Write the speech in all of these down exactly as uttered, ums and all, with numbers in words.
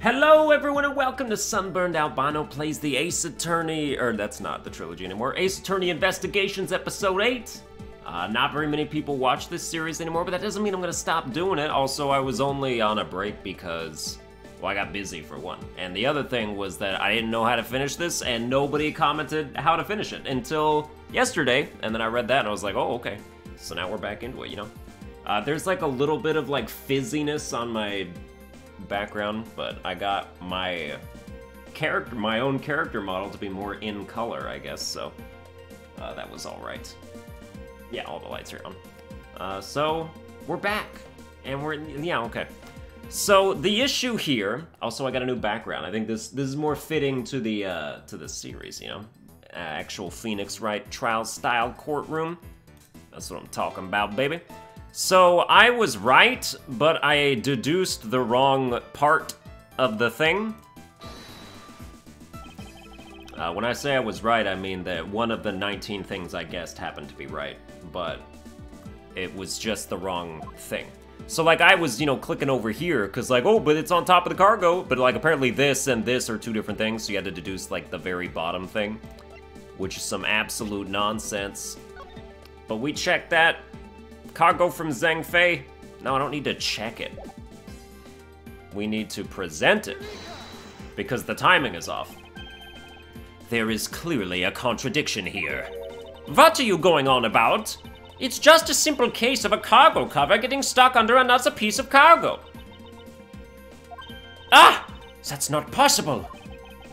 Hello everyone and welcome to Sunburned Albino Plays the Ace Attorney, or that's not the trilogy anymore, Ace Attorney Investigations Episode eight. Uh, not very many people watch this series anymore, but that doesn't mean I'm gonna stop doing it. Also, I was only on a break because, well, I got busy for one. And the other thing was that I didn't know how to finish this and nobody commented how to finish it until yesterday. And then I read that and I was like, oh, okay. So now we're back into it, you know? Uh, there's like a little bit of like fizziness on my background, but I got my character, my own character model to be more in color, I guess, so uh, that was all right. Yeah, all the lights are on. Uh, so we're back, and we're, yeah, okay. So the issue here, also I got a new background. I think this this is more fitting to the, uh, to the series, you know? Uh, actual Phoenix Wright trial style courtroom. That's what I'm talking about, baby. So I was right, but I deduced the wrong part of the thing. Uh, when I say I was right, I mean that one of the nineteen things I guessed happened to be right, but it was just the wrong thing. So like I was, you know, clicking over here, cause like, oh, but it's on top of the cargo, but like apparently this and this are two different things, so you had to deduce like the very bottom thing, which is some absolute nonsense. But we checked that. Cargo from Zhengfei? No, I don't need to check it. We need to present it, because the timing is off. There is clearly a contradiction here. What are you going on about? It's just a simple case of a cargo cover getting stuck under another piece of cargo. Ah! That's not possible.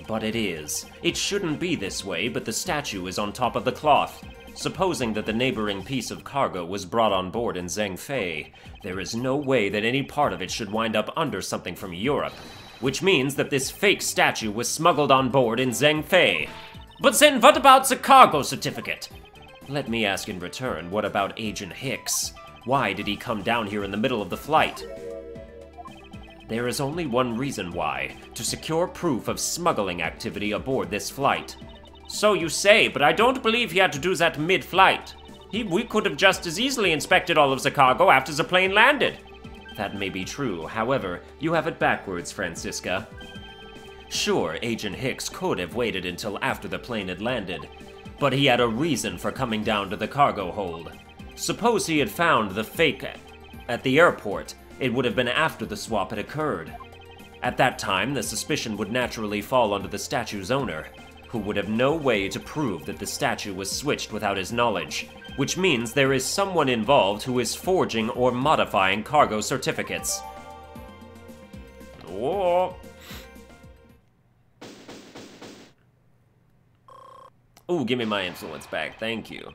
But it is. It shouldn't be this way, but the statue is on top of the cloth. Supposing that the neighboring piece of cargo was brought on board in Zhengfei, there is no way that any part of it should wind up under something from Europe, which means that this fake statue was smuggled on board in Zhengfei. But then what about the cargo certificate? Let me ask in return, what about Agent Hicks? Why did he come down here in the middle of the flight? There is only one reason why, to secure proof of smuggling activity aboard this flight. So you say, but I don't believe he had to do that mid-flight. He, we could have just as easily inspected all of the cargo after the plane landed. That may be true. However, you have it backwards, Franziska. Sure, Agent Hicks could have waited until after the plane had landed, but he had a reason for coming down to the cargo hold. Suppose he had found the fake at the airport. It would have been after the swap had occurred. At that time, the suspicion would naturally fall onto the statue's owner, who would have no way to prove that the statue was switched without his knowledge, which means there is someone involved who is forging or modifying cargo certificates. Oh. Ooh, give me my influence back, thank you.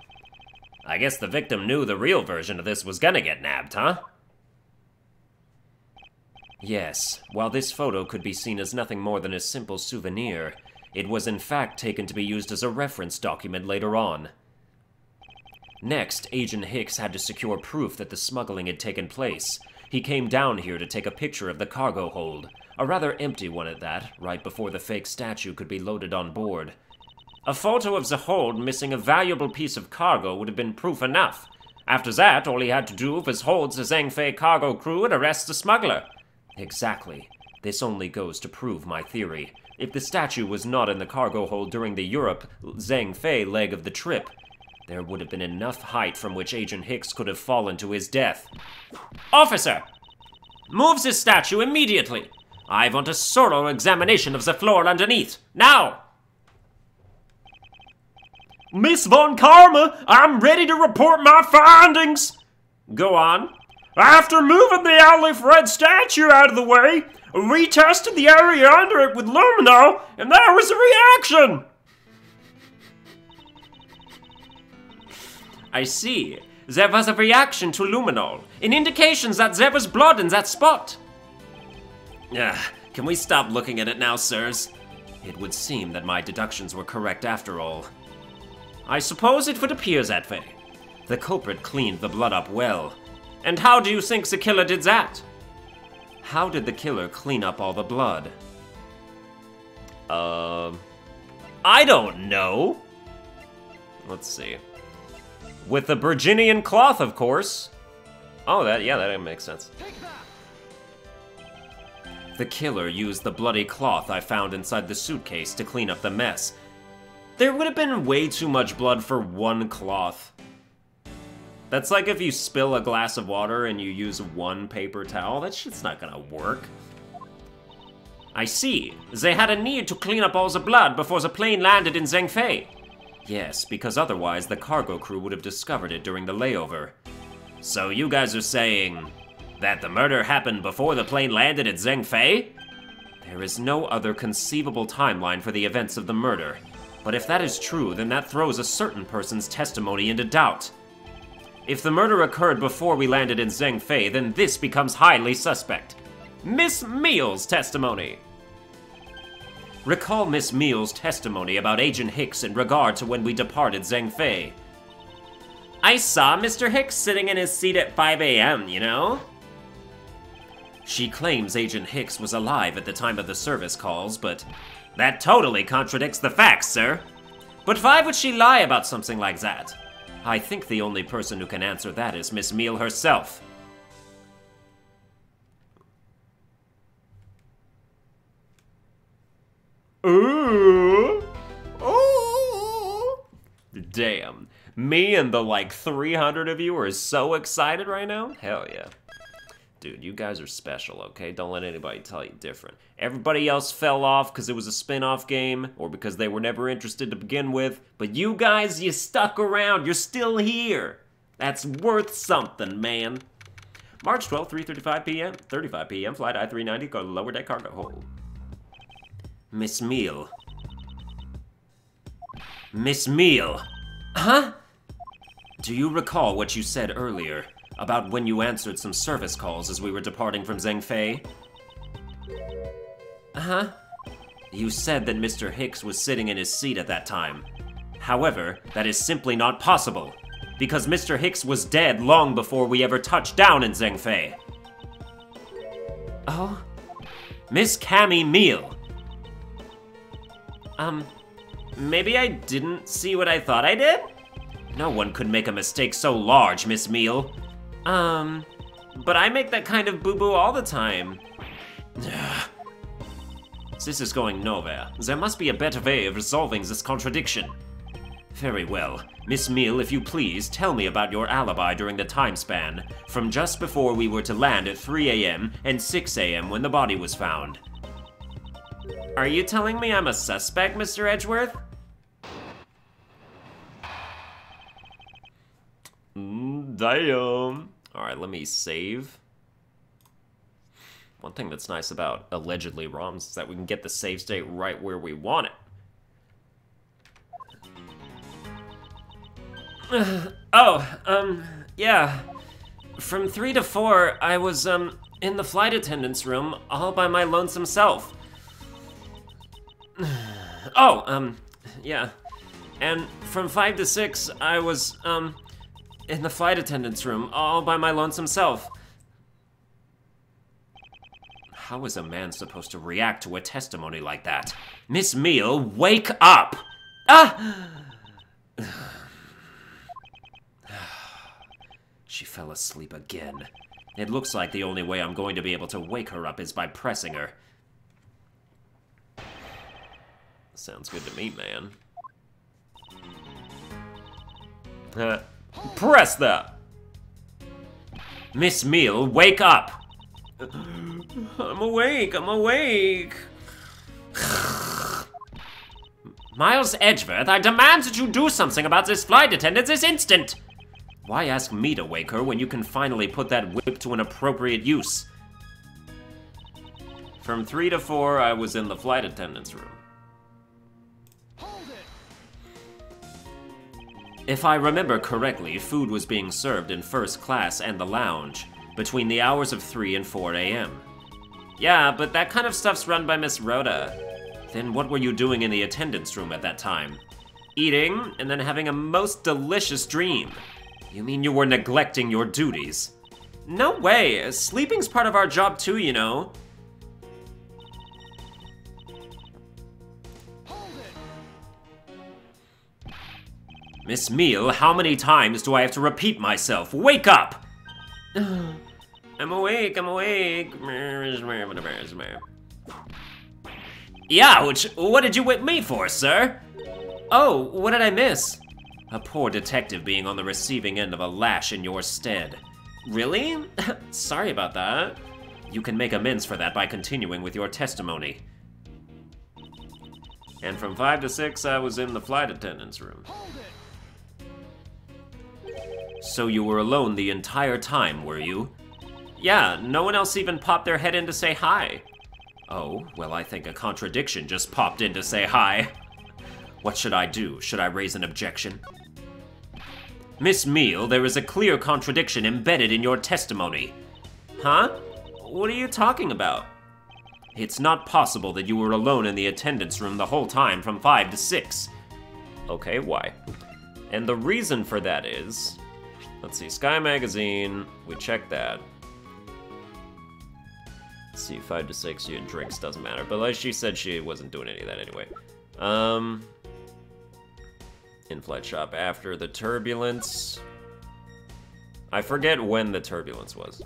I guess the victim knew the real version of this was gonna get nabbed, huh? Yes, while this photo could be seen as nothing more than a simple souvenir, it was in fact taken to be used as a reference document later on. Next, Agent Hicks had to secure proof that the smuggling had taken place. He came down here to take a picture of the cargo hold, a rather empty one at that, right before the fake statue could be loaded on board. A photo of the hold missing a valuable piece of cargo would have been proof enough. After that, all he had to do was hold the Zhengfei cargo crew and arrest the smuggler. Exactly. This only goes to prove my theory. If the statue was not in the cargo hold during the Europe-Zhengfei leg of the trip, there would have been enough height from which Agent Hicks could have fallen to his death. Officer! Move this statue immediately! I want a thorough examination of the floor underneath, now! Miss Von Karma, I'm ready to report my findings! Go on. After moving the Aleph Red statue out of the way, we tested the area under it with Lumino, and there was a reaction! I see. There was a reaction to luminol, an indication that there was blood in that spot. Ugh, can we stop looking at it now, sirs? It would seem that my deductions were correct after all. I suppose it would appear that way. The culprit cleaned the blood up well. And how do you think the killer did that? How did the killer clean up all the blood? Uh, I don't know. Let's see. With the Virginian cloth, of course. Oh, that yeah, that makes sense. The killer used the bloody cloth I found inside the suitcase to clean up the mess. There would have been way too much blood for one cloth. That's like if you spill a glass of water and you use one paper towel. That shit's not gonna work. I see. They had a need to clean up all the blood before the plane landed in Zhengfei. Yes, because otherwise the cargo crew would have discovered it during the layover. So you guys are saying that the murder happened before the plane landed at Zhengfei? There is no other conceivable timeline for the events of the murder. But if that is true, then that throws a certain person's testimony into doubt. If the murder occurred before we landed in Zhengfei, then this becomes highly suspect. Miss Meele's testimony. Recall Miss Meele's testimony about Agent Hicks in regard to when we departed Zhengfei. I saw Mister Hicks sitting in his seat at five A M, you know? She claims Agent Hicks was alive at the time of the service calls, but that totally contradicts the facts, sir. But why would she lie about something like that? I think the only person who can answer that is Miss Meele herself. Ooh. Ooh. Damn. Me and the like three hundred of you are so excited right now. Hell yeah. Dude, you guys are special, okay? Don't let anybody tell you different. Everybody else fell off because it was a spin-off game or because they were never interested to begin with. But you guys, you stuck around. You're still here. That's worth something, man. March twelfth, three thirty-five P M thirty-five P M Flight I three ninety, go to lower deck cargo hold. Miss Meele. Miss Meele. Huh? Do you recall what you said earlier about when you answered some service calls as we were departing from Zhengfei? Uh-huh. You said that Mister Hicks was sitting in his seat at that time. However, that is simply not possible, because Mister Hicks was dead long before we ever touched down in Zhengfei. Oh? Miss Cammy Meele. Um, maybe I didn't see what I thought I did? No one could make a mistake so large, Miss Meele. Um, but I make that kind of boo-boo all the time. This is going nowhere. There must be a better way of resolving this contradiction. Very well. Miss Meele, if you please, tell me about your alibi during the time span from just before we were to land at three A M and six A M when the body was found. Are you telling me I'm a suspect, Mister Edgeworth? Mm, damn. Alright, let me save. One thing that's nice about allegedly ROMs is that we can get the save state right where we want it. Oh, um, yeah. From three to four, I was, um, in the flight attendants room all by my lonesome self. Oh, um, yeah. And from five to six, I was, um, in the flight attendants room, all by my lonesome self. How is a man supposed to react to a testimony like that? Miss Meele, wake up! Ah! She fell asleep again. It looks like the only way I'm going to be able to wake her up is by pressing her. Sounds good to me, man. Uh, press that! Miss Meele, wake up! I'm awake, I'm awake! Miles Edgeworth, I demand that you do something about this flight attendant this instant! Why ask me to wake her when you can finally put that whip to an appropriate use? From three to four, I was in the flight attendant's room. If I remember correctly, food was being served in first class and the lounge, between the hours of three and four A M Yeah, but that kind of stuff's run by Miss Rhoda. Then what were you doing in the attendance room at that time? Eating, and then having a most delicious dream. You mean you were neglecting your duties? No way! Sleeping's part of our job too, you know. Miss Meele, how many times do I have to repeat myself? Wake up! I'm awake, I'm awake. Youch! What did you whip me for, sir? Oh, what did I miss? A poor detective being on the receiving end of a lash in your stead. Really? Sorry about that. You can make amends for that by continuing with your testimony. And from five to six, I was in the flight attendant's room. So you were alone the entire time, were you? Yeah, no one else even popped their head in to say hi. Oh, well, I think a contradiction just popped in to say hi. What should I do? Should I raise an objection? Miss Meele, there is a clear contradiction embedded in your testimony. Huh? What are you talking about? It's not possible that you were alone in the attendance room the whole time from five to six. Okay, why? And the reason for that is... Let's see, Sky Magazine, we check that. Let's see, five to six, your drinks, doesn't matter. But like she said, she wasn't doing any of that anyway. Um, in-flight shop after the turbulence. I forget when the turbulence was.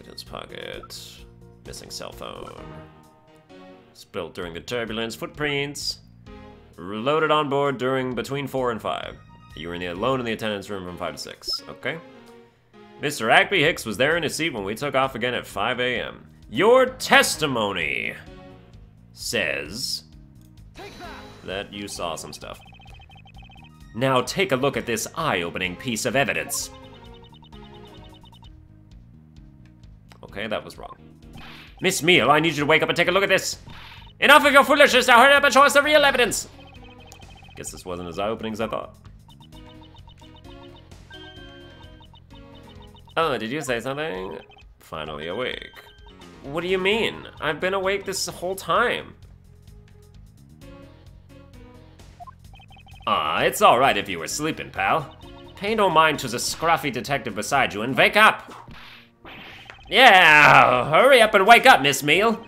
Agent's pocket, missing cell phone. Spilled during the turbulence, footprints. Reloaded on board during between four and five. You were in the, alone in the attendance room from five to six, okay? Mister Agby Hicks was there in his seat when we took off again at five A M Your testimony says that you saw some stuff. Now take a look at this eye-opening piece of evidence. Okay, that was wrong. Miss Meele, I need you to wake up and take a look at this. Enough of your foolishness, now hurry up and show us the real evidence. Guess this wasn't as eye-opening as I thought. Oh, did you say something? Finally awake. What do you mean? I've been awake this whole time. Ah, it's alright if you were sleeping, pal. Pay no mind to the scruffy detective beside you and wake up! Yeah! Hurry up and wake up, Miss Meele!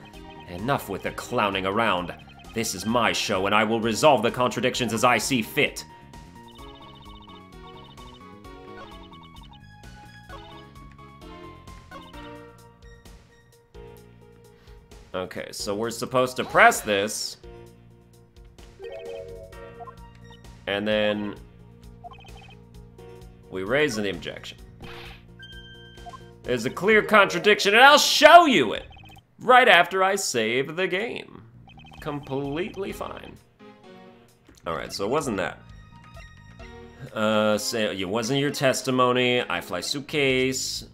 Enough with the clowning around. This is my show and I will resolve the contradictions as I see fit. Okay, so we're supposed to press this. And then we raise an objection. There's a clear contradiction, and I'll show you it! Right after I save the game. Completely fine. Alright, so it wasn't that. Uh, so it wasn't your testimony. iFly suitcase.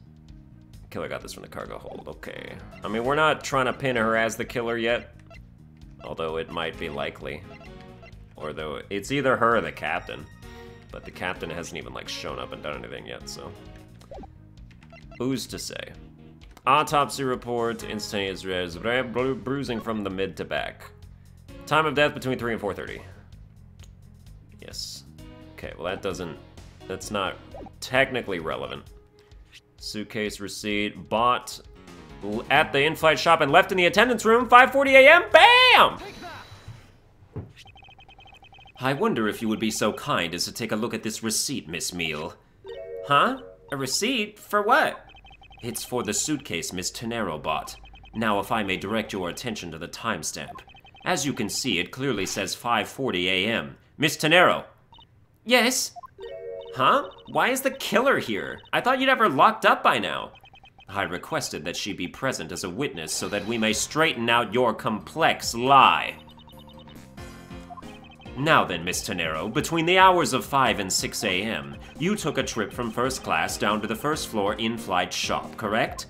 Killer got this from the cargo hold, okay. I mean, we're not trying to pin her as the killer yet. Although it might be likely. Or though, it's either her or the captain. But the captain hasn't even, like, shown up and done anything yet, so. Who's to say? Autopsy report, instantaneous bru bruising from the mid to back. Time of death between three and four thirty. Yes. Okay, well that doesn't, that's not technically relevant. Suitcase receipt, bought at the in-flight shop and left in the attendance room, five forty A M, bam! I wonder if you would be so kind as to take a look at this receipt, Miss Meele. Huh? A receipt? For what? It's for the suitcase Miss Tenero bought. Now if I may direct your attention to the timestamp. As you can see, it clearly says five forty A M Miss Tenero! Yes? Huh? Why is the killer here? I thought you'd have her locked up by now. I requested that she be present as a witness so that we may straighten out your complex lie. Now then, Miss Tenero, between the hours of five and six A M, you took a trip from first class down to the first floor in-flight shop, correct?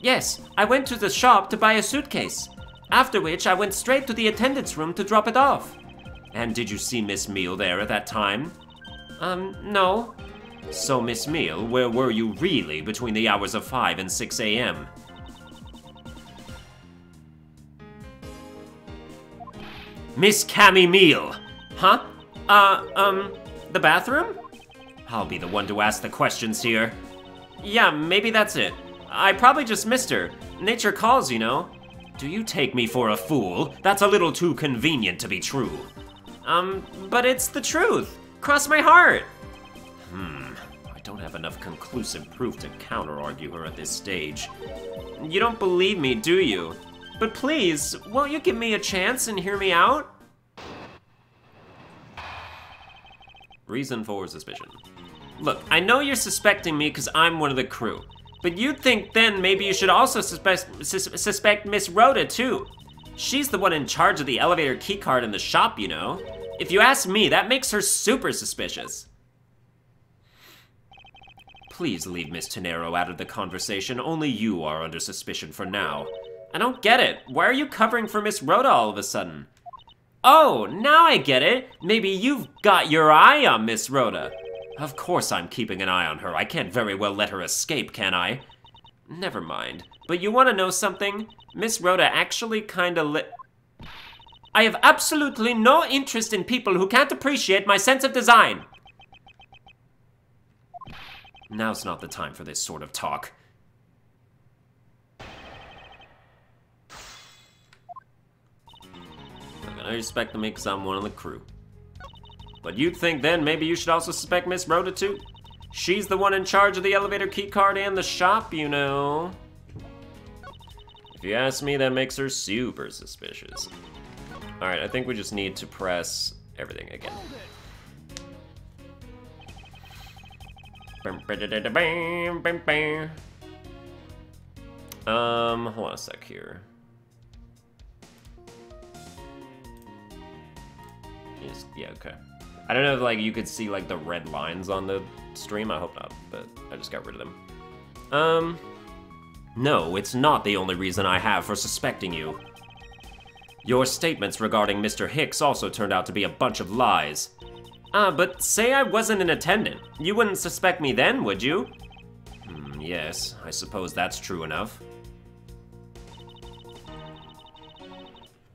Yes, I went to the shop to buy a suitcase, after which I went straight to the attendance room to drop it off. And did you see Miss Meele there at that time? Um, no. So, Miss Meele, where were you really between the hours of five and six A M? Miss Cammy Meele! Huh? Uh, um, the bathroom? I'll be the one to ask the questions here. Yeah, maybe that's it. I probably just missed her. Nature calls, you know. Do you take me for a fool? That's a little too convenient to be true. Um, but it's the truth. Cross my heart. Hmm, I don't have enough conclusive proof to counter-argue her at this stage. You don't believe me, do you? But please, won't you give me a chance and hear me out? Reason for suspicion. Look, I know you're suspecting me because I'm one of the crew. But you'd think then maybe you should also suspect, sus suspect Miss Rhoda too. She's the one in charge of the elevator keycard in the shop, you know. If you ask me, that makes her super suspicious. Please leave Miss Tenero out of the conversation. Only you are under suspicion for now. I don't get it. Why are you covering for Miss Rhoda all of a sudden? Oh, now I get it. Maybe you've got your eye on Miss Rhoda. Of course I'm keeping an eye on her. I can't very well let her escape, can I? Never mind. But you want to know something? Miss Rhoda actually kinda li- I have absolutely no interest in people who can't appreciate my sense of design. Now's not the time for this sort of talk. I'm gonna respect them because I'm one of the crew. But you'd think then maybe you should also suspect Miss Rhoda too. She's the one in charge of the elevator keycard and the shop, you know. If you ask me, that makes her super suspicious. All right, I think we just need to press everything again. Um, hold on a sec here. Just, yeah, okay. I don't know if like you could see like the red lines on the stream. I hope not, but I just got rid of them. Um, no, it's not the only reason I have for suspecting you. Your statements regarding Mister Hicks also turned out to be a bunch of lies. Ah, but say I wasn't an attendant. You wouldn't suspect me then, would you? Hmm, yes, I suppose that's true enough.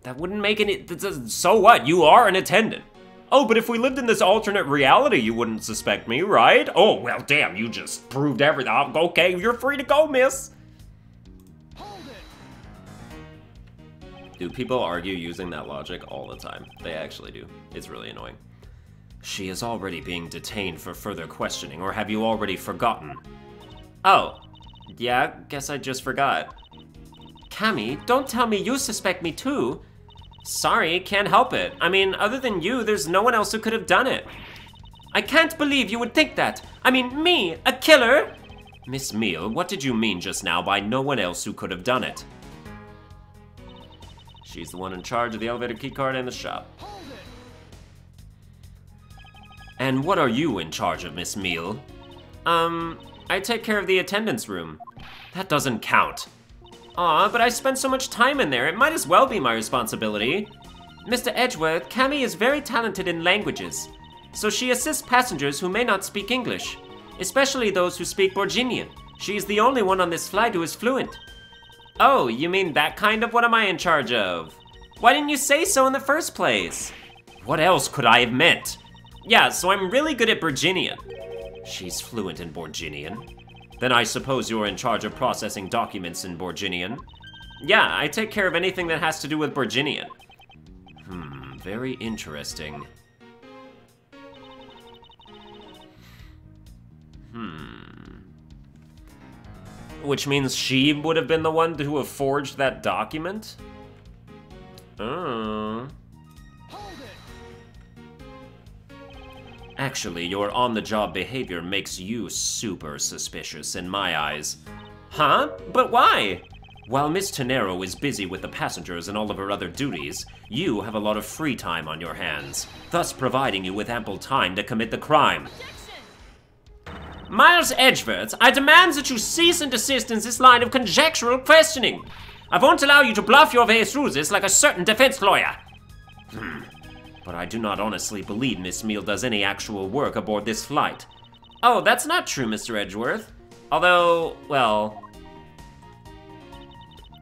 That wouldn't make any... So what? You are an attendant. Oh, but if we lived in this alternate reality, you wouldn't suspect me, right? Oh, well, damn, you just proved everything. Okay, you're free to go, miss. Hold it. Dude, people argue using that logic all the time. They actually do. It's really annoying. She is already being detained for further questioning, or have you already forgotten? Oh, yeah, guess I just forgot. Cammy, don't tell me you suspect me too. Sorry, can't help it. I mean, other than you, there's no one else who could have done it. I can't believe you would think that. I mean, me, a killer? Miss Meele, what did you mean just now by no one else who could have done it? She's the one in charge of the elevator keycard and the shop. And what are you in charge of, Miss Meele? Um, I take care of the attendance room. That doesn't count. Aw, but I spent so much time in there, it might as well be my responsibility. Mister Edgeworth, Cammy is very talented in languages, so she assists passengers who may not speak English, especially those who speak Borginian. She is the only one on this flight who is fluent. Oh, you mean that kind of what am I in charge of? Why didn't you say so in the first place? What else could I have meant? Yeah, so I'm really good at Virginian. She's fluent in Borginian. Then I suppose you're in charge of processing documents in Borginian. Yeah, I take care of anything that has to do with Borginian. Hmm, very interesting. Hmm. Which means she would have been the one to have forged that document? Oh. Actually, your on-the-job behavior makes you super suspicious in my eyes. Huh? But why? While Miss Tenero is busy with the passengers and all of her other duties, you have a lot of free time on your hands, thus providing you with ample time to commit the crime. Objection! Miles Edgeworth, I demand that you cease and desist in this line of conjectural questioning. I won't allow you to bluff your way through this like a certain defense lawyer. Hmm. But I do not honestly believe Miss Meele does any actual work aboard this flight. Oh, that's not true, Mister Edgeworth. Although, well...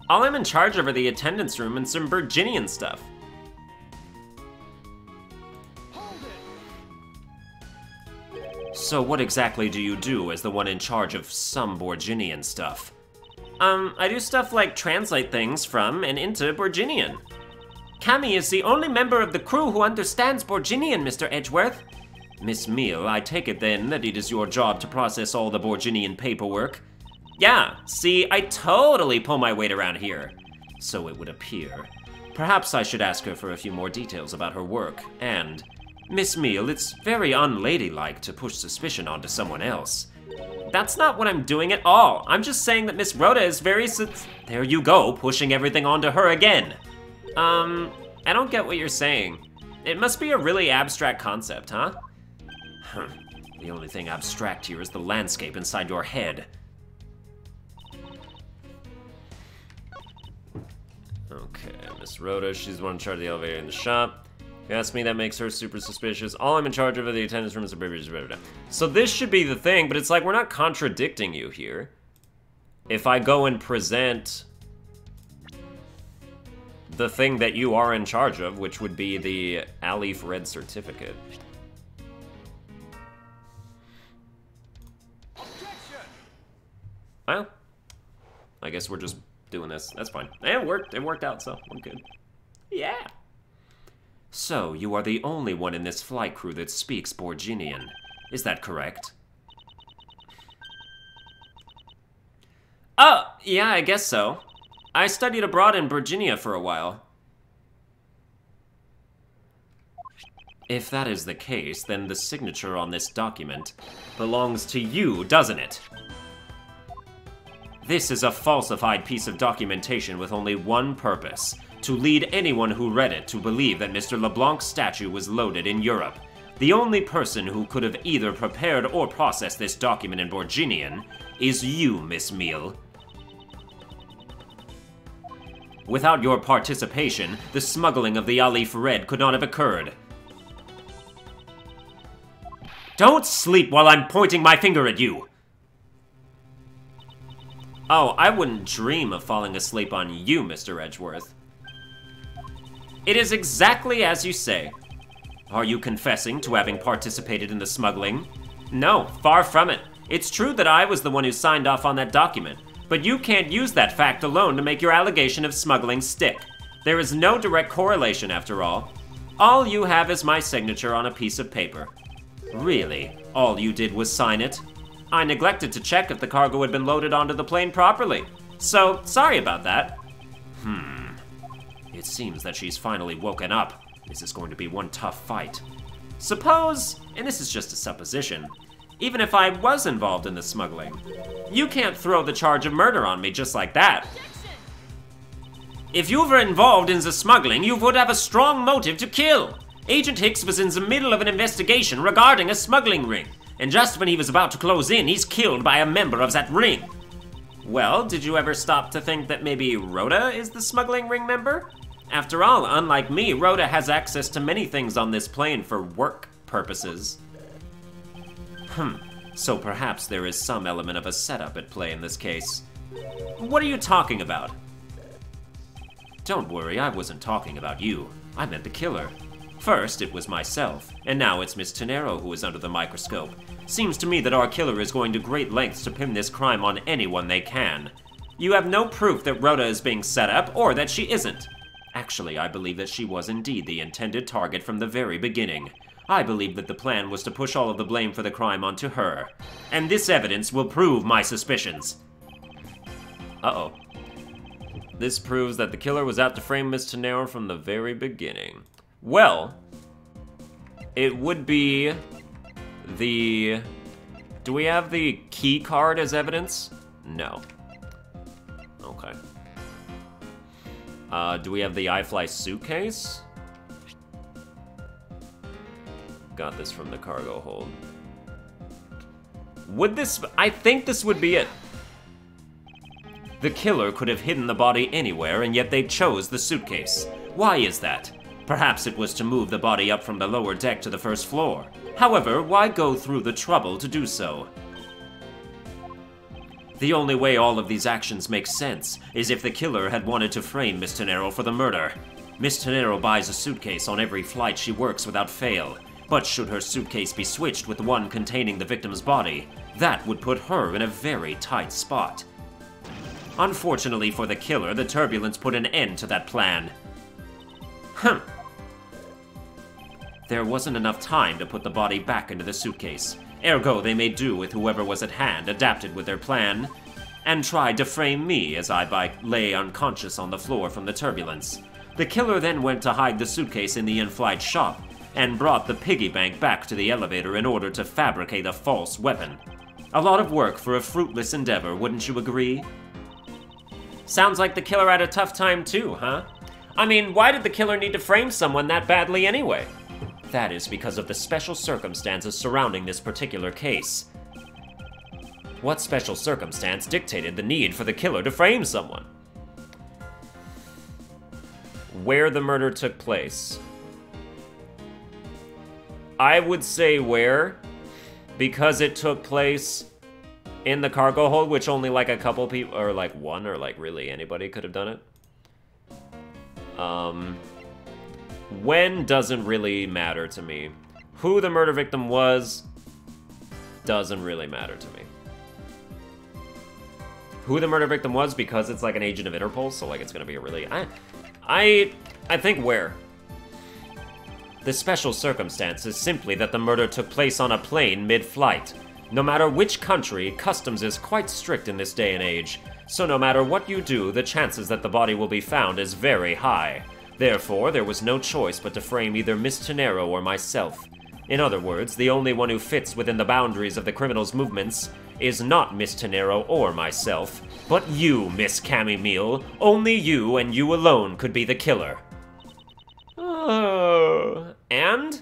all I'm in charge of are the attendance room and some Virginian stuff. So what exactly do you do as the one in charge of some Borginian stuff? Um, I do stuff like translate things from and into Borginian. Cammy is the only member of the crew who understands Borginian, Mister Edgeworth. Miss Meele, I take it then that it is your job to process all the Borginian paperwork. Yeah, see, I totally pull my weight around here. so it would appear. Perhaps I should ask her for a few more details about her work, and... Miss Meele, it's very unladylike to push suspicion onto someone else. That's not what I'm doing at all. I'm just saying that Miss Rhoda is very sus- There you go, pushing everything onto her again. Um, I don't get what you're saying. It must be a really abstract concept, huh? Huh. The only thing abstract here is the landscape inside your head. Okay, Miss Rhoda, she's the one in charge of the elevator in the shop. If you ask me, that makes her super suspicious. All I'm in charge of are the attendance rooms and bridges. So this should be the thing, but it's like we're not contradicting you here. If I go and present the thing that you are in charge of, which would be the Aleph Red certificate. Well, I guess we're just doing this. That's fine. It worked. It worked out, so we're good. Yeah. So, you are the only one in this flight crew that speaks Borginian. Is that correct? Oh, yeah, I guess so. I studied abroad in Virginia for a while. If that is the case, then the signature on this document belongs to you, doesn't it? This is a falsified piece of documentation with only one purpose, to lead anyone who read it to believe that Mister LeBlanc's statue was loaded in Europe. The only person who could have either prepared or processed this document in Borginian is you, Miss Meele. Without your participation, the smuggling of the Aleph Red could not have occurred. Don't sleep while I'm pointing my finger at you! Oh, I wouldn't dream of falling asleep on you, Mister Edgeworth. It is exactly as you say. Are you confessing to having participated in the smuggling? No, far from it. It's true that I was the one who signed off on that document, but you can't use that fact alone to make your allegation of smuggling stick. There is no direct correlation, after all. All you have is my signature on a piece of paper. Really, all you did was sign it? I neglected to check if the cargo had been loaded onto the plane properly. So, sorry about that. Hmm. It seems that she's finally woken up. This is going to be one tough fight. Suppose, and this is just a supposition, even if I was involved in the smuggling, you can't throw the charge of murder on me just like that. If you were involved in the smuggling, you would have a strong motive to kill. Agent Hicks was in the middle of an investigation regarding a smuggling ring. And just when he was about to close in, he's killed by a member of that ring. Well, did you ever stop to think that maybe Rhoda is the smuggling ring member? After all, unlike me, Rhoda has access to many things on this plane for work purposes. Hmm, so perhaps there is some element of a setup at play in this case. What are you talking about? Don't worry, I wasn't talking about you. I meant the killer. First, it was myself, and now it's Miss Tenero who is under the microscope. Seems to me that our killer is going to great lengths to pin this crime on anyone they can. You have no proof that Rhoda is being set up, or that she isn't. Actually, I believe that she was indeed the intended target from the very beginning. I believe that the plan was to push all of the blame for the crime onto her. And this evidence will prove my suspicions. Uh-oh. This proves that the killer was out to frame Miss Tenero from the very beginning. Well, it would be the... Do we have the key card as evidence? No. Okay. Uh, do we have the iFly suitcase? Got this from the cargo hold. Would this... I think this would be it. The killer could have hidden the body anywhere, and yet they chose the suitcase. Why is that? Perhaps it was to move the body up from the lower deck to the first floor. However, why go through the trouble to do so? The only way all of these actions make sense is if the killer had wanted to frame Miss Tenero for the murder. Miss Tenero buys a suitcase on every flight she works without fail, but should her suitcase be switched with one containing the victim's body, that would put her in a very tight spot. Unfortunately for the killer, the turbulence put an end to that plan. Huh. There wasn't enough time to put the body back into the suitcase. Ergo, they made do with whoever was at hand, adapted with their plan. and tried to frame me as I lay unconscious on the floor from the turbulence. The killer then went to hide the suitcase in the in-flight shop and brought the piggy bank back to the elevator in order to fabricate a false weapon. A lot of work for a fruitless endeavor, wouldn't you agree? Sounds like the killer had a tough time too, huh? I mean, why did the killer need to frame someone that badly anyway? That is because of the special circumstances surrounding this particular case. What special circumstance dictated the need for the killer to frame someone? Where the murder took place. I would say where, because it took place in the cargo hold, which only like a couple people, or like one, or like really anybody could have done it. Um, when doesn't really matter to me. Who the murder victim was doesn't really matter to me. Who the murder victim was, because it's like an agent of Interpol, so like it's gonna be a really, I, I, I think where. The special circumstance is simply that the murder took place on a plane mid-flight. No matter which country, customs is quite strict in this day and age. So no matter what you do, the chances that the body will be found is very high. Therefore, there was no choice but to frame either Miss Tenero or myself. In other words, the only one who fits within the boundaries of the criminal's movements is not Miss Tenero or myself, but you, Miss Cammy Meele. Only you and you alone could be the killer. Oh, and?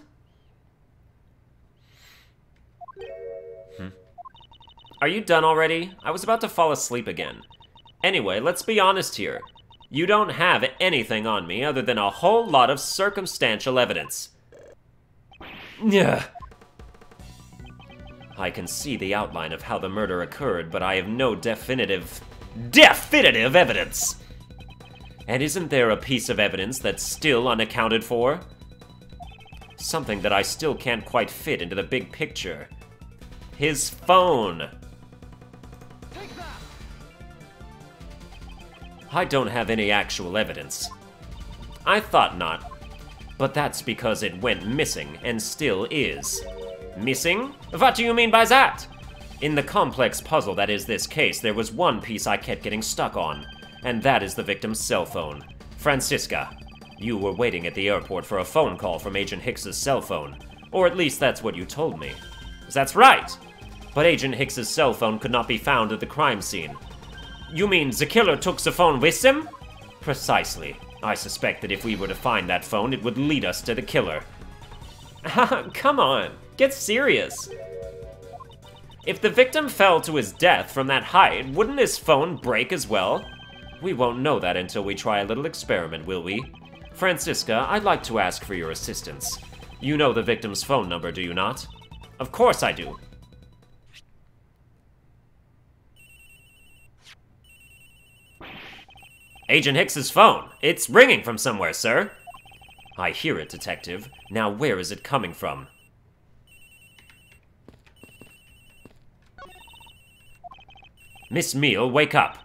Hmm. Are you done already? I was about to fall asleep again. Anyway, let's be honest here. You don't have anything on me other than a whole lot of circumstantial evidence. Yeah. I can see the outline of how the murder occurred, but I have no definitive... DEFINITIVE evidence! And isn't there a piece of evidence that's still unaccounted for? Something that I still can't quite fit into the big picture. His phone! Take that. I don't have any actual evidence. I thought not. But that's because it went missing, and still is. Missing? What do you mean by that? In the complex puzzle that is this case, there was one piece I kept getting stuck on. And that is the victim's cell phone. Franziska, you were waiting at the airport for a phone call from Agent Hicks' cell phone. Or at least that's what you told me. That's right! But Agent Hicks' cell phone could not be found at the crime scene. You mean the killer took the phone with him? Precisely. I suspect that if we were to find that phone, it would lead us to the killer. Come on, get serious. If the victim fell to his death from that height, wouldn't his phone break as well? We won't know that until we try a little experiment, will we? Franziska, I'd like to ask for your assistance. You know the victim's phone number, do you not? Of course I do. Agent Hicks' phone. It's ringing from somewhere, sir. I hear it, Detective. Now where is it coming from? Miss Meele, wake up.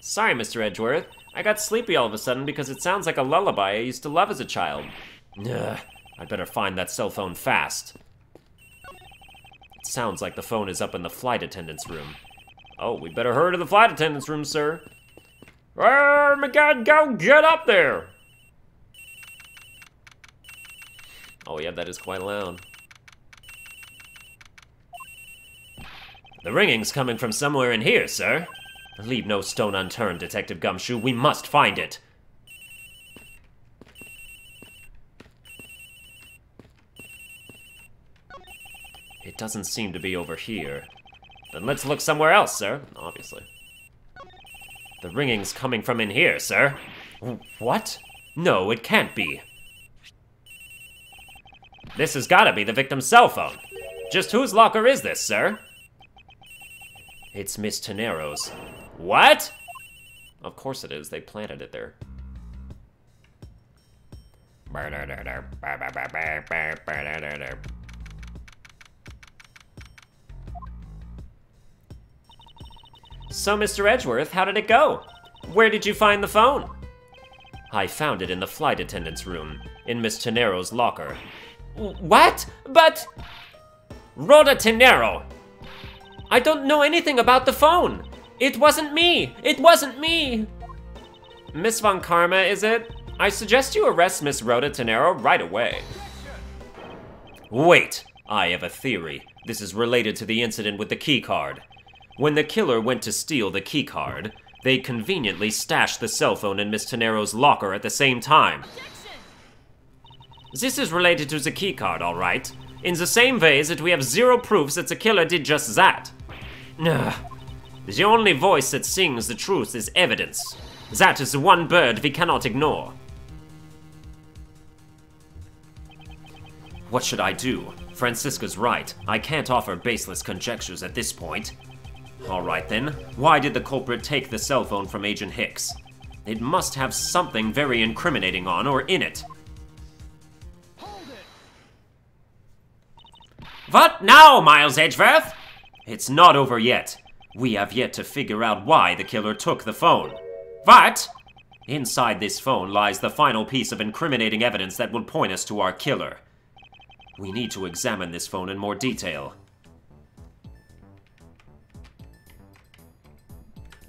Sorry, Mister Edgeworth. I got sleepy all of a sudden because it sounds like a lullaby I used to love as a child. Ugh, I'd better find that cell phone fast. It sounds like the phone is up in the flight attendant's room. Oh, we'd better hurry to the flight attendant's room, sir. Oh my god, go get up there! Oh yeah, that is quite loud. The ringing's coming from somewhere in here, sir. Leave no stone unturned, Detective Gumshoe. We must find it. It doesn't seem to be over here. Then let's look somewhere else, sir. Obviously. The ringing's coming from in here, sir. What? No, it can't be. This has got to be the victim's cell phone. Just whose locker is this, sir? It's Miss Tenero's. What? Of course it is. They planted it there. So, Mister Edgeworth, how did it go? Where did you find the phone? I found it in the flight attendant's room, in Miss Tenero's locker. What? But... Rhoda Tenero! I don't know anything about the phone! It wasn't me! It wasn't me! Miss Von Karma, is it? I suggest you arrest Miss Rhoda Tenero right away. Wait, I have a theory. This is related to the incident with the keycard. When the killer went to steal the keycard, they conveniently stashed the cell phone in Miss Tenero's locker at the same time. Objection! This is related to the keycard, all right. In the same way that we have zero proofs that the killer did just that. The only voice that sings the truth is evidence. That is the one bird we cannot ignore. What should I do? Franziska's right. I can't offer baseless conjectures at this point. Alright then, why did the culprit take the cell phone from Agent Hicks? It must have something very incriminating on or in it. Hold it. What now, Miles Edgeworth? It's not over yet. We have yet to figure out why the killer took the phone. What? Inside this phone lies the final piece of incriminating evidence that will point us to our killer. We need to examine this phone in more detail.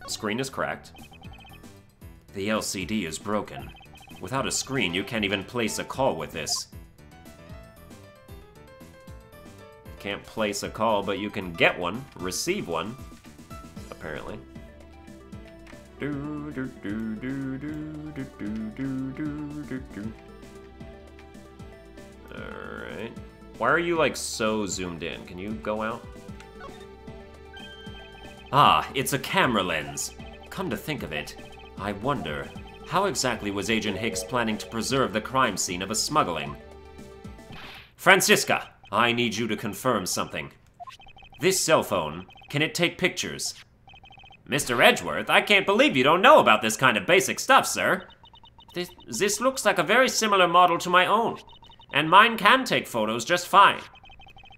Screen is cracked. The L C D is broken. Without a screen, you can't even place a call with this. Can't place a call, but you can get one, receive one, apparently. Do, do, do, do, do, do, do, do, do. Alright. Why are you, like, so zoomed in? Can you go out? Ah, it's a camera lens. Come to think of it, I wonder, how exactly was Agent Hicks planning to preserve the crime scene of a smuggling? Franziska, I need you to confirm something. This cell phone, can it take pictures? Mister Edgeworth, I can't believe you don't know about this kind of basic stuff, sir. This, this looks like a very similar model to my own. And mine can take photos just fine.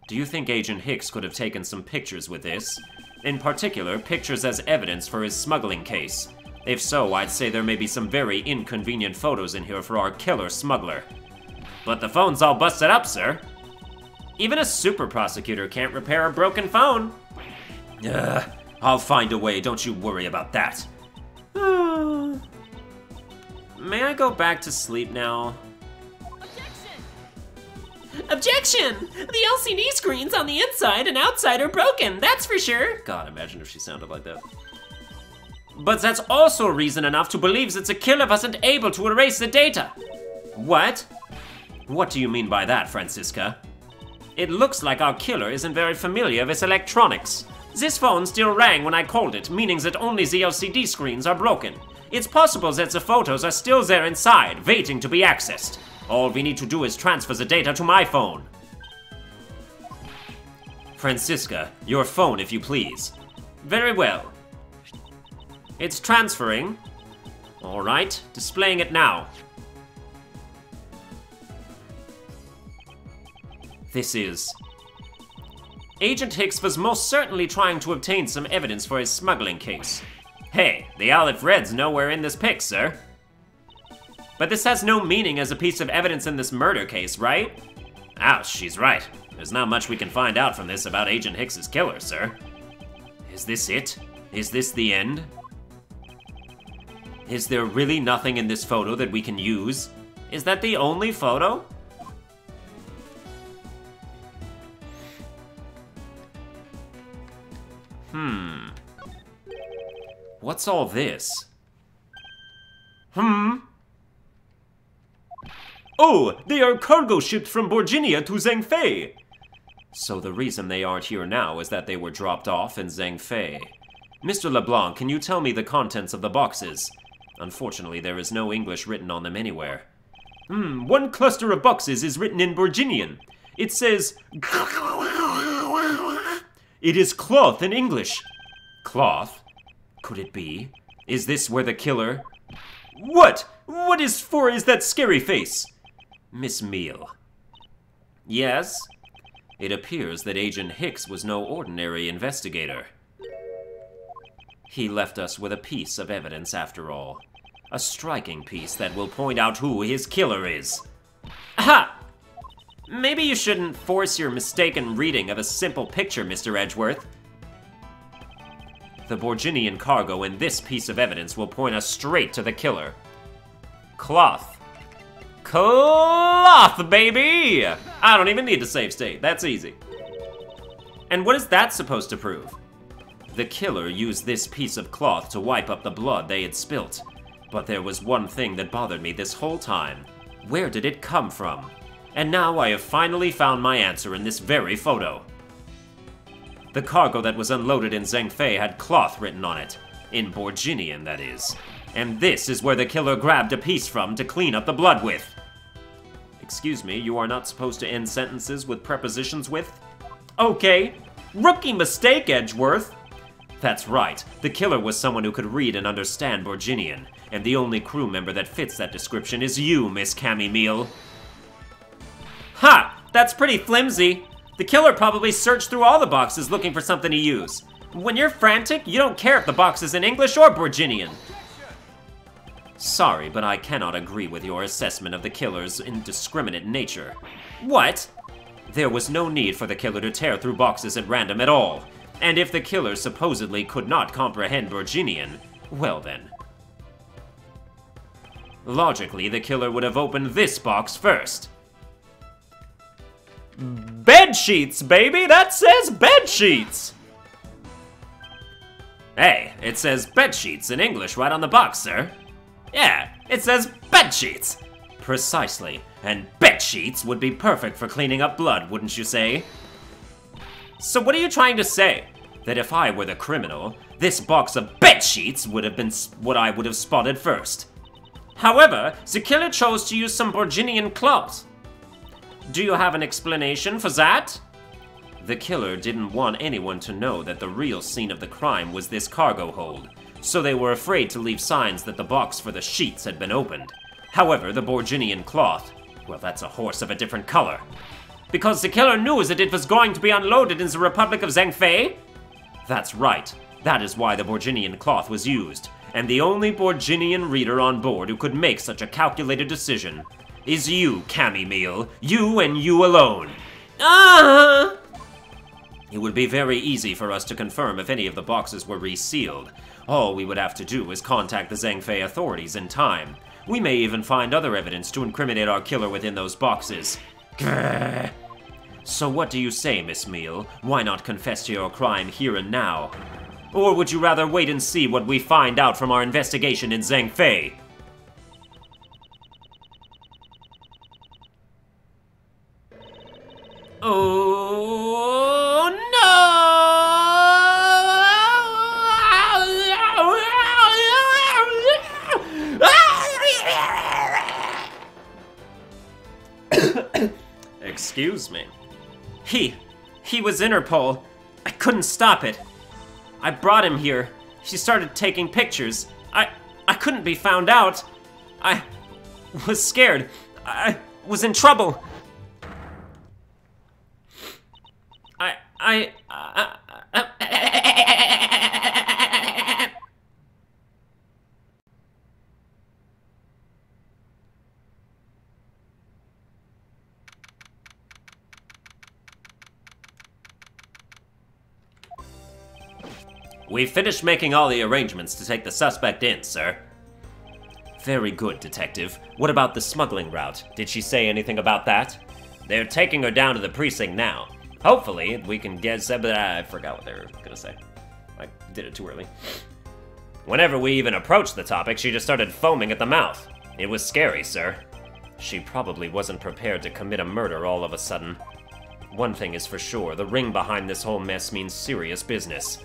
Do you think Agent Hicks could have taken some pictures with this? In particular, pictures as evidence for his smuggling case. If so, I'd say there may be some very inconvenient photos in here for our killer smuggler. But the phone's all busted up, sir. Even a super prosecutor can't repair a broken phone. Ugh, I'll find a way, don't you worry about that. Uh, may I go back to sleep now? Objection! The L C D screens on the inside and outside are broken, that's for sure! God, imagine if she sounded like that. But that's also reason enough to believe that the killer wasn't able to erase the data! What? What do you mean by that, Franziska? It looks like our killer isn't very familiar with electronics. This phone still rang when I called it, meaning that only the L C D screens are broken. It's possible that the photos are still there inside, waiting to be accessed. All we need to do is transfer the data to my phone. Franziska, your phone, if you please. Very well. It's transferring. All right, displaying it now. This is... Agent Hicks was most certainly trying to obtain some evidence for his smuggling case. Hey, the Aleph Red's nowhere in this pic, sir. But this has no meaning as a piece of evidence in this murder case, right? Ouch, she's right. There's not much we can find out from this about Agent Hicks's killer, sir. Is this it? Is this the end? Is there really nothing in this photo that we can use? Is that the only photo? Hmm. What's all this? Hmm? Oh, they are cargo shipped from Borginia to Zhengfei! So the reason they aren't here now is that they were dropped off in Zhengfei. Mister LeBlanc, can you tell me the contents of the boxes? Unfortunately, there is no English written on them anywhere. Hmm, one cluster of boxes is written in Borginian. It says... It is cloth in English. Cloth? Could it be? Is this where the killer... What? What is for is that scary face? Miss Meele. Yes? It appears that Agent Hicks was no ordinary investigator. He left us with a piece of evidence after all. A striking piece that will point out who his killer is. Aha! Maybe you shouldn't force your mistaken reading of a simple picture, Mister Edgeworth. The Borginian cargo and this piece of evidence will point us straight to the killer. Cloth. Cloth, baby! I don't even need to save state, that's easy. And what is that supposed to prove? The killer used this piece of cloth to wipe up the blood they had spilt. But there was one thing that bothered me this whole time. Where did it come from? And now I have finally found my answer in this very photo. The cargo that was unloaded in Zhengfei had cloth written on it. In Borginian, that is. And this is where the killer grabbed a piece from to clean up the blood with. Excuse me, you are not supposed to end sentences with prepositions with? Okay. Rookie mistake, Edgeworth. That's right. The killer was someone who could read and understand Borginian. And the only crew member that fits that description is you, Miss Cammy Meele. Ha! That's pretty flimsy. The killer probably searched through all the boxes looking for something to use. When you're frantic, you don't care if the box is in English or Borginian. Sorry, but I cannot agree with your assessment of the killer's indiscriminate nature. What? There was no need for the killer to tear through boxes at random at all. And if the killer supposedly could not comprehend Borginian, well then. Logically, the killer would have opened this box first. Bed sheets, baby! That says bed sheets! Hey, it says bed sheets in English right on the box, sir. Yeah, it says bed sheets! Precisely, and bed sheets would be perfect for cleaning up blood, wouldn't you say? So what are you trying to say? That if I were the criminal, this box of bed sheets would have been what I would have spotted first. However, the killer chose to use some Borginian cloth. Do you have an explanation for that? The killer didn't want anyone to know that the real scene of the crime was this cargo hold, so they were afraid to leave signs that the box for the sheets had been opened. However, the Borginian cloth, well, that's a horse of a different color. Because the killer knew that it was going to be unloaded in the Republic of Zhengfei? That's right. That is why the Borginian cloth was used. And the only Borginian reader on board who could make such a calculated decision is you, Cammy Meele. You and you alone. Ah! Uh-huh. It would be very easy for us to confirm if any of the boxes were resealed. All we would have to do is contact the Zhengfei authorities in time. We may even find other evidence to incriminate our killer within those boxes. Grrr. So what do you say, Miss Meele? Why not confess to your crime here and now? Or would you rather wait and see what we find out from our investigation in Zhengfei? Oh no! Excuse me. He, he was Interpol. I couldn't stop it. I brought him here. He started taking pictures. I, I couldn't be found out. I was scared. I was in trouble. I, I, I, I, I. We finished making all the arrangements to take the suspect in, sir. Very good, Detective. What about the smuggling route? Did she say anything about that? They're taking her down to the precinct now. Hopefully, we can get some, but I forgot what they were gonna say. I did it too early. Whenever we even approached the topic, she just started foaming at the mouth. It was scary, sir. She probably wasn't prepared to commit a murder all of a sudden. One thing is for sure, the ring behind this whole mess means serious business.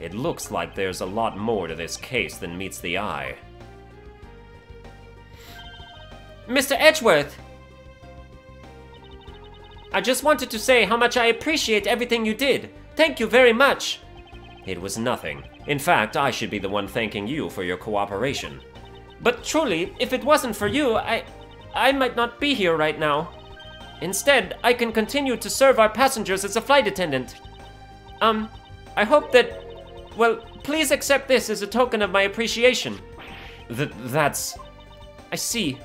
It looks like there's a lot more to this case than meets the eye. Mister Edgeworth! I just wanted to say how much I appreciate everything you did. Thank you very much. It was nothing. In fact, I should be the one thanking you for your cooperation. But truly, if it wasn't for you, I... I might not be here right now. Instead, I can continue to serve our passengers as a flight attendant. Um, I hope that... Well, please accept this as a token of my appreciation. Th- that's... I see.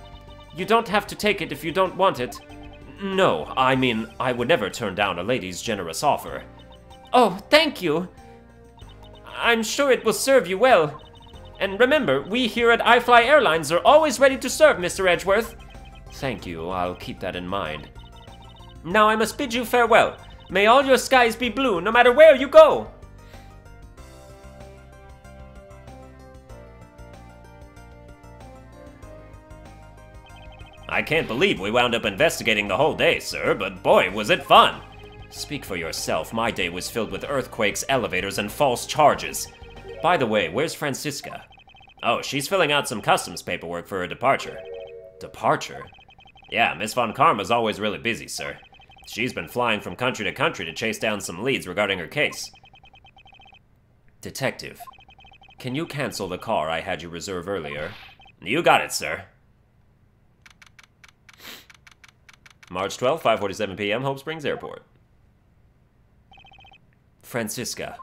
You don't have to take it if you don't want it. No, I mean, I would never turn down a lady's generous offer. Oh, thank you. I'm sure it will serve you well. And remember, we here at iFly Airlines are always ready to serve, Mister Edgeworth. Thank you, I'll keep that in mind. Now I must bid you farewell. May all your skies be blue, no matter where you go. I can't believe we wound up investigating the whole day, sir, but boy, was it fun. Speak for yourself, my day was filled with earthquakes, elevators, and false charges. By the way, where's Franziska? Oh, she's filling out some customs paperwork for her departure. Departure? Yeah, Miss Von Karma's always really busy, sir. She's been flying from country to country to chase down some leads regarding her case. Detective, can you cancel the car I had you reserve earlier? You got it, sir. March twelfth, five forty-seven p m, Hope Springs Airport. Franziska.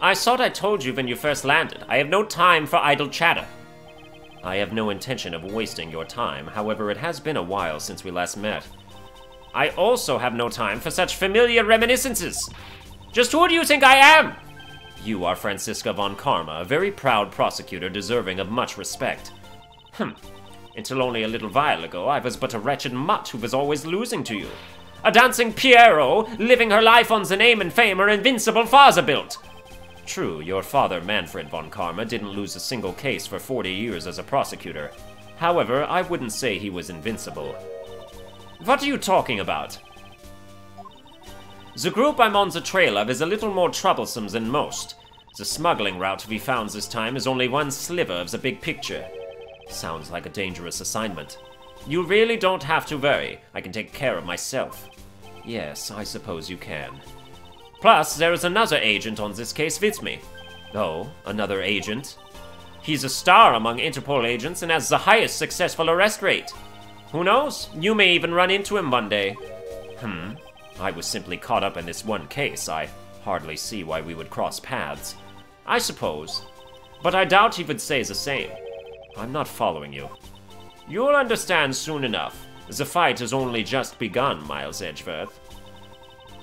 I thought I told you when you first landed. I have no time for idle chatter. I have no intention of wasting your time. However, it has been a while since we last met. I also have no time for such familiar reminiscences. Just who do you think I am? You are Franziska von Karma, a very proud prosecutor deserving of much respect. Hm. Until only a little while ago, I was but a wretched mutt who was always losing to you. A dancing Pierrot, living her life on the name and fame her invincible father built. True, your father, Manfred von Karma, didn't lose a single case for forty years as a prosecutor. However, I wouldn't say he was invincible. What are you talking about? The group I'm on the trail of is a little more troublesome than most. The smuggling route we found this time is only one sliver of the big picture. Sounds like a dangerous assignment. You really don't have to worry. I can take care of myself. Yes, I suppose you can. Plus, there is another agent on this case with me. Oh, another agent? He's a star among Interpol agents and has the highest successful arrest rate. Who knows? You may even run into him one day. Hmm. I was simply caught up in this one case. I hardly see why we would cross paths. I suppose. But I doubt he would say the same. I'm not following you. You'll understand soon enough. The fight has only just begun, Miles Edgeworth.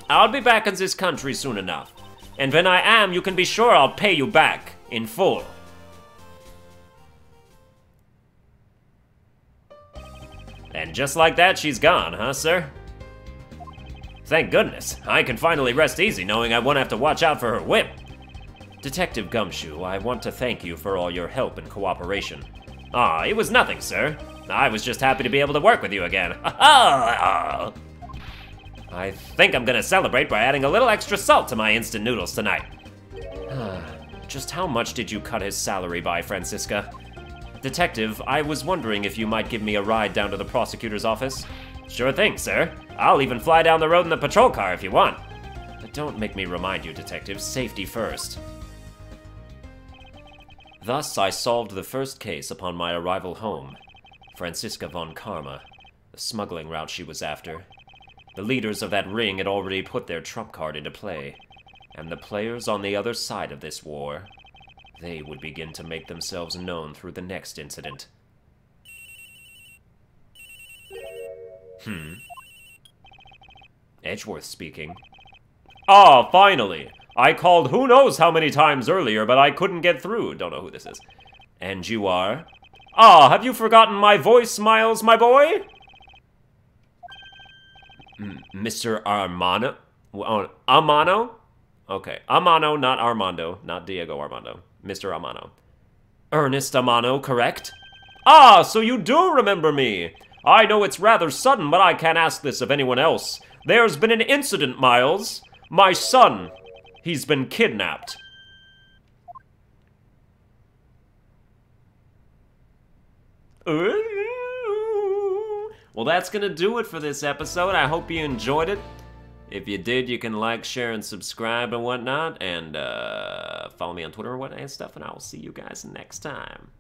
I'll be back in this country soon enough. And when I am, you can be sure I'll pay you back in full. And just like that, she's gone, huh, sir? Thank goodness. I can finally rest easy knowing I won't have to watch out for her whip. Detective Gumshoe, I want to thank you for all your help and cooperation. Ah, it was nothing, sir. I was just happy to be able to work with you again. I think I'm gonna celebrate by adding a little extra salt to my instant noodles tonight. Just how much did you cut his salary by, Franziska? Detective, I was wondering if you might give me a ride down to the prosecutor's office. Sure thing, sir. I'll even fly down the road in the patrol car if you want. But don't make me remind you, Detective. Safety first. Thus, I solved the first case upon my arrival home. Franziska von Karma, the smuggling route she was after. The leaders of that ring had already put their trump card into play. And the players on the other side of this war, they would begin to make themselves known through the next incident. Hmm. Edgeworth speaking. Ah, finally! I called who knows how many times earlier, but I couldn't get through. Don't know who this is. And you are? Ah, have you forgotten my voice, Miles, my boy? M Mister Armano? Oh, Amano? Okay. Amano, not Armando. Not Diego Armando. Mister Amano. Ernest Amano, correct? Ah, so you do remember me. I know it's rather sudden, but I can't ask this of anyone else. There's been an incident, Miles. My son... he's been kidnapped. Well, that's gonna do it for this episode. I hope you enjoyed it. If you did, you can like, share, and subscribe and whatnot. And uh, follow me on Twitter and whatnot and stuff. And I will see you guys next time.